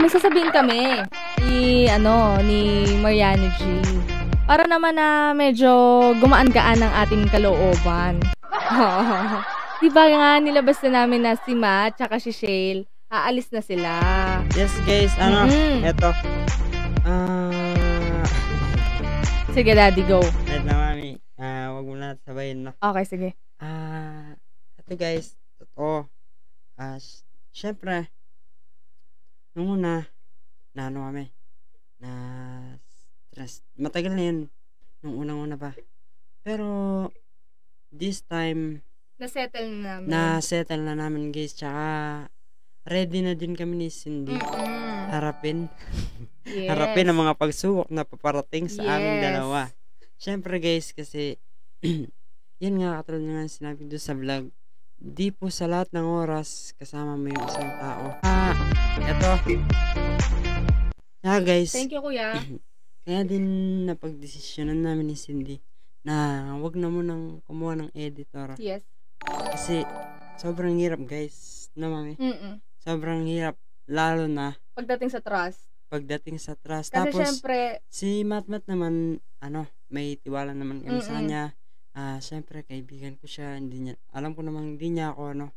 may sasabihin kami ni, ni Mariano G. Para naman na medyo gumaan-gaan ang ating kalooban. Diba nga, nilabas na namin na si Mat tsaka si Shale, aalis na sila. Yes guys, eto. Sige daddy, go. Wait na mami, huwag mo na sabayin, no? Okay, sige. Eto guys, totoo. Siyempre, nung una, kami, stress. Matagal na yun, nung unang-una pa. Pero, this time, na-settle na namin guys. Tsaka, ready na din kami ni Cindy. Harapin. Yes. Harapin ang mga pagsubok na paparating sa aming dalawa. Siyempre guys, kasi, yan nga, katulad nga sinabi doon sa vlog, di po sa lahat ng oras kasama mo yung isang tao. Eto. Guys. Thank you, Kuya. Kaya din napagdesisyonan namin ni Cindy na wag na munang kumuha ng editor. Yes. Kasi sobrang hirap guys. No, mami? Sobrang hirap. Lalo na pagdating sa trust. Kasi tapos, syempre, si Mat naman, may tiwala naman kami sa kanya. Syempre, kaibigan ko siya. Hindi niya, alam ko namang hindi niya ako,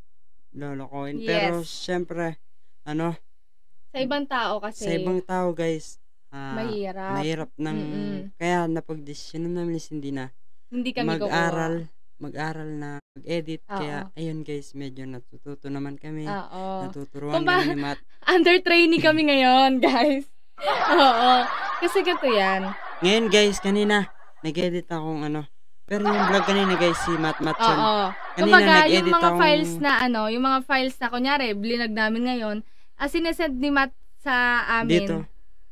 lolokohin. Yes. Pero, syempre, sa ibang tao kasi. Sa ibang tao, guys. Mahirap. Kaya napag-desisyonan namin si Cindy na mag-aral na mag-edit. Kaya, ayun guys, medyo natututo naman kami. Natuturuan kami ni Mat. Under training kami ngayon, guys. Kasi ganito yan. Ngayon, guys, kanina, nag-edit akong Pero yung vlog kanina guys, si Mat siya. Kumbaga, yung mga files na kunyari, blinag namin ngayon, sinesend ni Mat sa amin. Dito.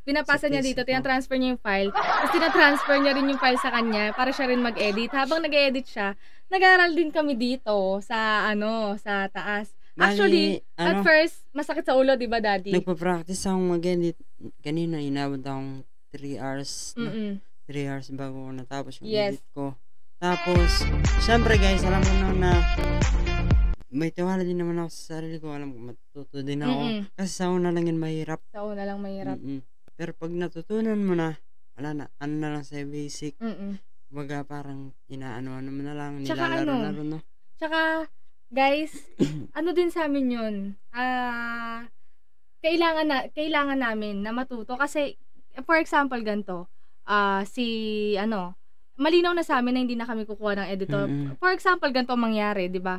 Pinapasa niya dito, tinatransfer niya yung file. Tapos tinatransfer niya rin yung file sa kanya para siya rin mag-edit. Habang nag-edit siya, nag-aaral din kami dito sa sa taas. Actually, at first, masakit sa ulo, 'di ba, Daddy? Nagpa-practice akong mag-edit. Kanina inabot akong 3 hours. 3 hours bago natapos yung edit ko. Tapos, syempre guys, alam ko na may tiwala din naman ako sa sarili ko. Alam ko, matututo din ako. Kasi sa una lang yun mahirap. Pero pag natutunan mo na, wala na, na lang sa basic. Baga parang inaano mo na lang, nilalaro-laro na. Tsaka, guys, din sa amin yun? Kailangan namin na matuto. Kasi, for example, ganito, malinaw na sa amin na hindi na kami kukuha ng editor. For example, ganito mangyari, di ba?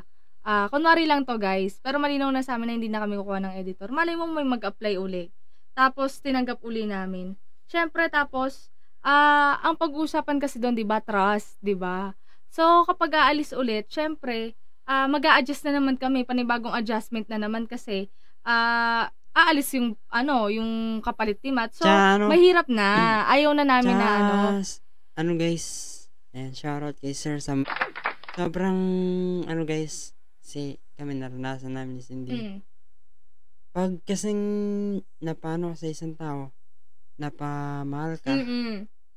Kunwari lang to guys, pero malinaw na sa amin na hindi na kami kukuha ng editor. Malay mo may mag-apply uli. Tapos, tinanggap uli namin. Siyempre, tapos, ang pag-uusapan kasi doon, di ba? Trust, di ba? So, kapag aalis ulit, siyempre, mag-a-adjust na naman kami, panibagong adjustment na naman kasi, aalis yung, yung kapalit ni Mat. So, mahirap na. Ayaw na namin na, guys, ayan, shoutout kay Sir Sam. Sobrang, guys, kasi kami naranasan namin ni Cindy. Pag kasing napano sa isang tao, napamahal ka.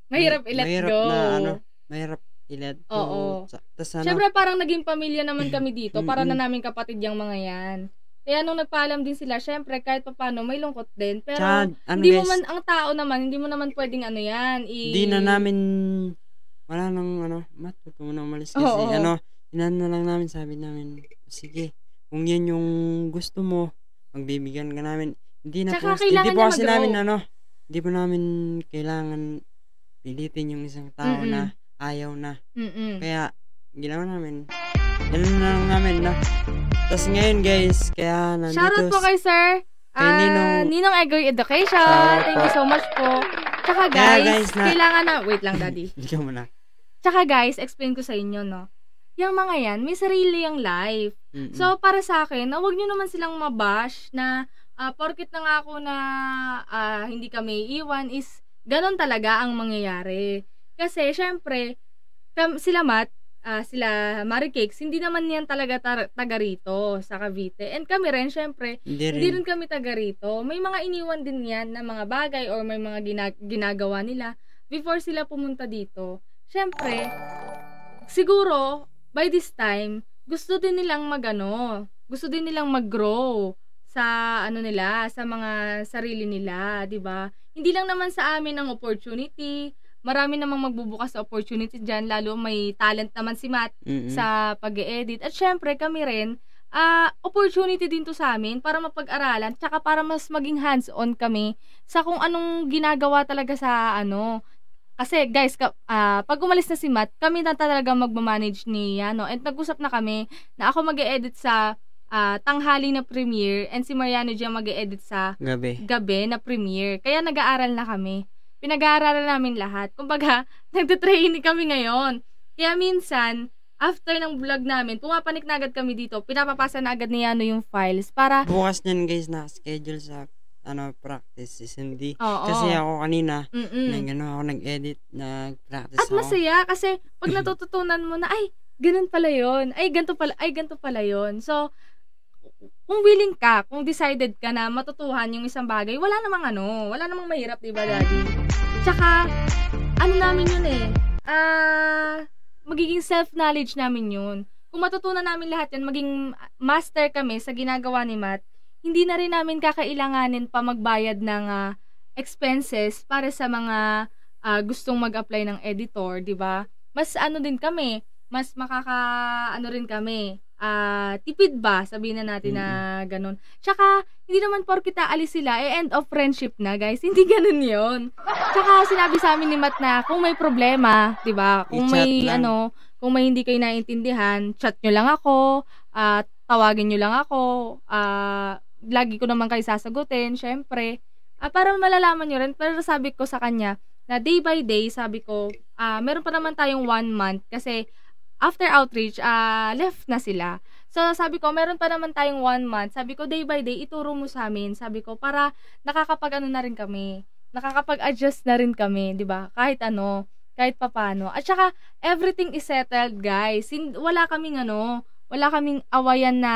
Mahirap i-let go. Mahirap i-let go. Siyempre parang naging pamilya naman kami dito, para na namin kapatid yung mga yan. Kaya nung nagpaalam din sila, syempre kahit papano may lungkot din. Pero hindi mo man, ang tao naman, hindi mo naman pwedeng hindi na namin, wala nang Mat, huwag mo na umalis kasi inan na lang namin, sabi namin, sige, kung yan yung gusto mo, magbibigyan ka namin. Hindi na po, hindi po kasi namin hindi po namin kailangan pilitin yung isang tao na ayaw na. Kaya, ginawa namin, ganoon na lang namin Tapos ngayon guys, kaya nandito. Shoutout po kay Sir Ninong Agri Education. Thank you so much po. Tsaka guys, kailangan na, wait lang daddy. Tsaka guys, explain ko sa inyo yung mga yan, may sarili yung life. So para sa akin, huwag nyo naman silang mabash na porket na nga ako na hindi kami iiwan is ganun talaga ang mangyayari. Kasi syempre, sila Mat, sila Mari Cakes, hindi naman yan talaga taga rito sa Cavite. And kami rin, syempre, hindi rin kami taga rito. May mga iniwan din yan na mga bagay or may mga ginagawa nila before sila pumunta dito. Syempre, siguro, by this time, gusto din nilang mag-grow sa ano nila, sa mga sarili nila, 'di ba? Hindi lang naman sa amin ang opportunity. Marami namang magbubukas sa opportunity diyan, lalo may talent naman si Mat sa pag-e-edit. At syempre kami rin, opportunity din to sa amin para mapag-aralan, tsaka para mas maging hands-on kami sa kung anong ginagawa talaga sa ano. Kasi guys, pag umalis na si Mat, kami na talaga magmamanage ni Yano. And nag-usap na kami na ako mag-e-edit sa tanghali na Premiere and si Mariano G mag-e-edit sa gabi na Premiere. Kaya nag-aaral na kami. Pinag-aaralan namin lahat. Kumbaga, nagte-training kami ngayon. Kaya minsan, after ng vlog namin, pumapanik na agad kami dito. Pinapapasa na agad ni Yano yung files para... Bukas niyan guys, naka-schedule sa... ano, practice si Cindy. Oo, kasi ako kanina, ako nag-edit, nag-practice ako. At masaya kasi pag natututunan mo na, ay, ganun pala yun. Ay, ganito pala yun. So, kung willing ka, kung decided ka na matutuhan yung isang bagay, wala namang ano, wala namang mahirap, diba, Daddy? Tsaka, ano namin yun eh, magiging self-knowledge namin yun. Kung matutunan namin lahat yan, maging master kami sa ginagawa ni Mat, hindi na rin namin kakailanganin pa magbayad ng expenses para sa mga gustong mag-apply ng editor, di ba? Mas ano din kami, mas makakaano rin kami, tipid ba? Sabihin na natin na ganun. Tsaka, hindi naman porkit alis sila, eh end of friendship na guys, hindi ganun yun. Tsaka sinabi sa amin ni Mat na kung may problema, di ba? Kung may ano, kung may hindi kayo naiintindihan, chat nyo lang ako, tawagin nyo lang ako, lagi ko naman kayo sasagutin, syempre. Para malalaman nyo rin, pero sabi ko sa kanya, na day by day, sabi ko, meron pa naman tayong 1 month, kasi after outreach, left na sila. So, sabi ko, meron pa naman tayong 1 month, sabi ko, day by day, ituro mo sa amin, sabi ko, para nakakapag-ano na rin kami, nakakapag-adjust na rin kami, di ba? Kahit ano, kahit papano. At saka, everything is settled, guys. Wala kaming ano, wala kaming awayan na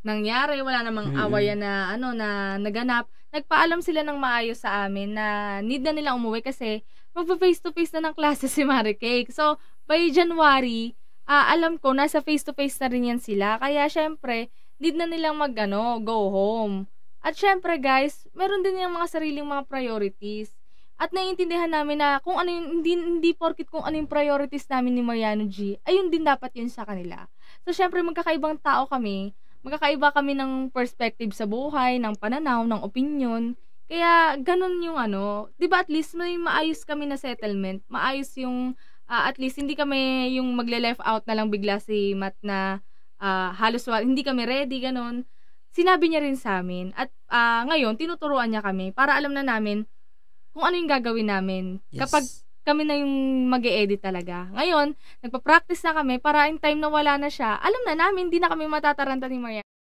nangyari, wala namang awayan na ano na naganap. Nagpaalam sila ng maayos sa amin na need na nila umuwi kasi magpa-face to face na ng klase si Mari Cakes. So, by January, alam ko nasa face to face na rin yan sila. Kaya syempre, need na nilang magano, go home. At syempre, guys, meron din yung mga sariling mga priorities. At naiintindihan namin na kung ano yung hindi porkit kung ano yung priorities namin ni Mariano G, ayun din dapat yun sa kanila. So, syempre, magkakaibang tao kami. Magkakaiba kami ng perspective sa buhay, ng pananaw, ng opinion. Kaya, ganun yung ano. Diba, at least, may maayos kami na settlement. Maayos yung, at least, hindi kami yung magle-left out na lang bigla si Mat na halos hindi kami ready, ganun. Sinabi niya rin sa amin. At ngayon, tinuturuan niya kami para alam na namin kung ano yung gagawin namin. Yes. Kapag kami na yung mag-e-edit talaga. Ngayon, nagpa-practice na kami para in time na wala na siya, alam na namin, hindi na kami matataranta ni Maria.